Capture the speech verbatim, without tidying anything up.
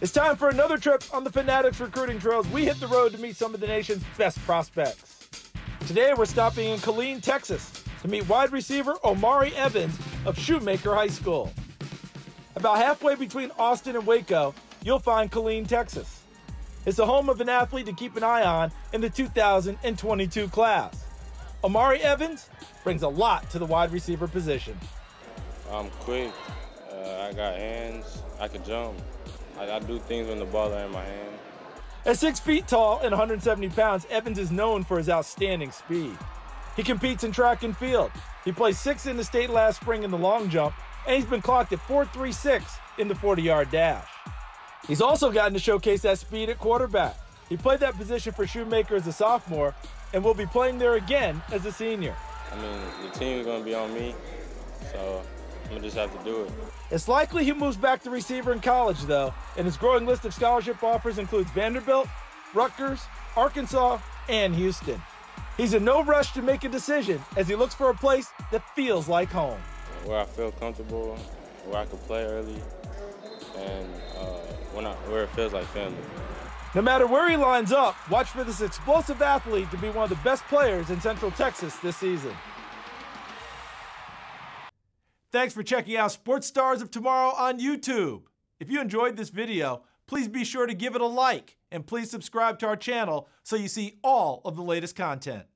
It's time for another trip on the Fanatics recruiting trails. We hit the road to meet some of the nation's best prospects. Today, we're stopping in Killeen, Texas, to meet wide receiver Omari Evans of Shoemaker High School. About halfway between Austin and Waco, you'll find Killeen, Texas. It's the home of an athlete to keep an eye on in the two thousand twenty-two class. Omari Evans brings a lot to the wide receiver position. I'm quick. Uh, I got hands. I can jump. I, I do things when the ball are in my hand. At six feet tall and one hundred seventy pounds, Evans is known for his outstanding speed. He competes in track and field. He placed sixth in the state last spring in the long jump, and he's been clocked at four point three six in the forty yard dash. He's also gotten to showcase that speed at quarterback. He played that position for Shoemaker as a sophomore and will be playing there again as a senior. I mean, the team is going to be on me, so I'm going to just have to do it. It's likely he moves back to receiver in college, though, and his growing list of scholarship offers includes Vanderbilt, Rutgers, Arkansas, and Houston. He's in no rush to make a decision as he looks for a place that feels like home. Where I feel comfortable, where I can play early, and uh, when I, where it feels like family. No matter where he lines up, watch for this explosive athlete to be one of the best players in Central Texas this season. Thanks for checking out Sports Stars of Tomorrow on YouTube. If you enjoyed this video, please be sure to give it a like and please subscribe to our channel so you see all of the latest content.